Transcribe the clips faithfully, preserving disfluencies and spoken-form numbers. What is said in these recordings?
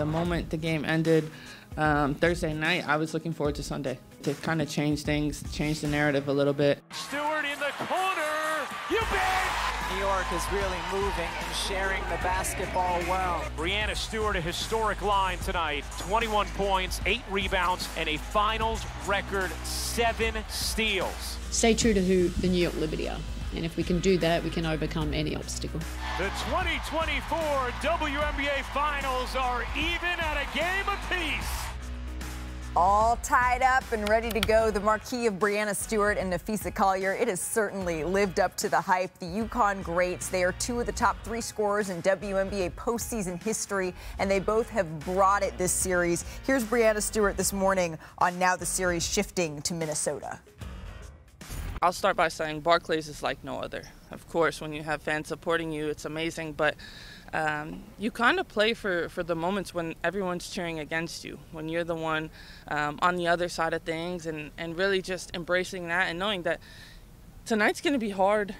the moment the game ended um, Thursday night, I was looking forward to Sunday to kind of change things, change the narrative a little bit. Stewart in the corner, you bet! New York is really moving and sharing the basketball well. Breanna Stewart, a historic line tonight, twenty-one points, eight rebounds, and a finals record seven steals. Stay true to who the New York Liberty are. And if we can do that, we can overcome any obstacle. The twenty twenty-four W N B A Finals are even at a game apiece. All tied up and ready to go, the marquee of Breanna Stewart and Napheesa Collier. It has certainly lived up to the hype. The UConn greats, they are two of the top three scorers in W N B A postseason history, and they both have brought it this series. Here's Breanna Stewart this morning on Now the Series shifting to Minnesota. I'll start by saying Barclays is like no other. Of course, when you have fans supporting you, it's amazing, but um, you kind of play for, for the moments when everyone's cheering against you, when you're the one um, on the other side of things, and, and really just embracing that and knowing that tonight's going to be hard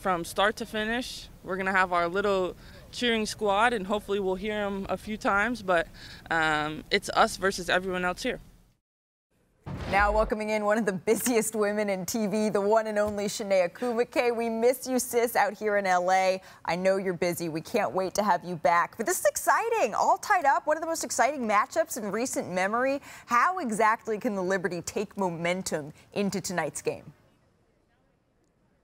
from start to finish. We're going to have our little cheering squad, and hopefully we'll hear them a few times, but um, it's us versus everyone else here. Now welcoming in one of the busiest women in T V, the one and only Chiney Ogwumike. We miss you, sis, out here in L A. I know you're busy. We can't wait to have you back. But this is exciting. All tied up. One of the most exciting matchups in recent memory. How exactly can the Liberty take momentum into tonight's game?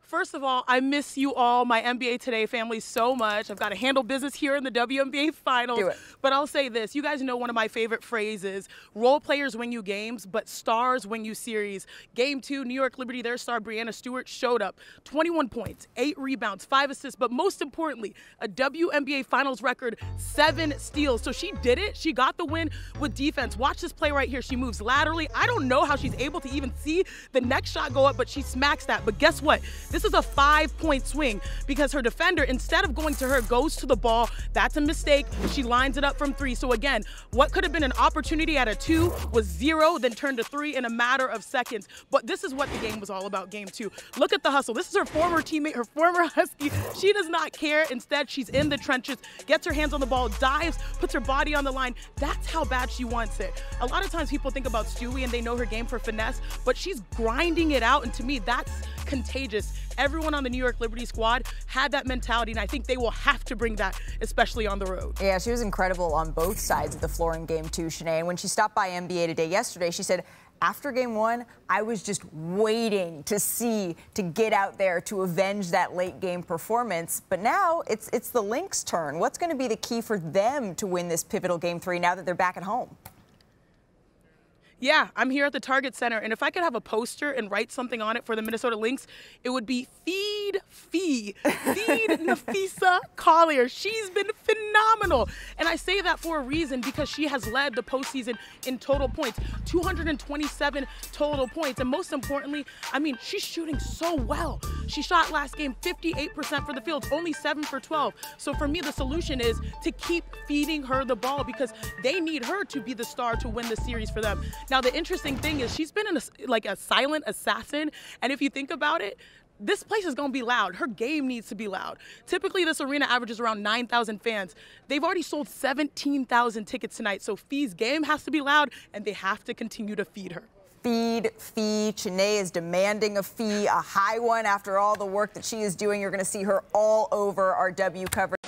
First of all, I miss you all, my N B A Today family, so much. I've got to handle business here in the W N B A Finals. But I'll say this. You guys know one of my favorite phrases. Role players win you games, but stars win you series. Game two, New York Liberty, their star Breanna Stewart showed up. twenty-one points, eight rebounds, five assists, but most importantly, a W N B A Finals record, seven steals. So she did it. She got the win with defense. Watch this play right here. She moves laterally. I don't know how she's able to even see the next shot go up, but she smacks that. But guess what? This This is a five-point swing because her defender, instead of going to her, goes to the ball. That's a mistake. She lines it up from three. So again, what could have been an opportunity at a two was zero, then turned to three in a matter of seconds. But this is what the game was all about, game two. Look at the hustle. This is her former teammate, her former Husky. She does not care. Instead, she's in the trenches, gets her hands on the ball, dives, puts her body on the line. That's how bad she wants it. A lot of times people think about Stewie and they know her game for finesse, but she's grinding it out. And to me, that's contagious. Everyone on the New York Liberty squad had that mentality, and I think they will have to bring that, especially on the road. Yeah, she was incredible on both sides of the floor in game two, Chiney. And when she stopped by N B A Today yesterday, she said, after game one, I was just waiting to see, to get out there to avenge that late game performance. But now it's, it's the Lynx' turn. What's going to be the key for them to win this pivotal game three now that they're back at home? Yeah, I'm here at the Target Center, and if I could have a poster and write something on it for the Minnesota Lynx, it would be Feed Fee, Feed Napheesa Collier. She's been phenomenal, and I say that for a reason because she has led the postseason in total points, two hundred twenty-seven total points, and most importantly, I mean, she's shooting so well. She shot last game fifty-eight percent for the field, only seven for twelve. So for me, the solution is to keep feeding her the ball because they need her to be the star to win the series for them. Now, the interesting thing is she's been in a, like a silent assassin, and if you think about it, this place is going to be loud. Her game needs to be loud. Typically, this arena averages around nine thousand fans. They've already sold seventeen thousand tickets tonight, so Fee's game has to be loud, and they have to continue to feed her. Feed Fee. Chiney is demanding a fee, a high one after all the work that she is doing. You're going to see her all over our W coverage.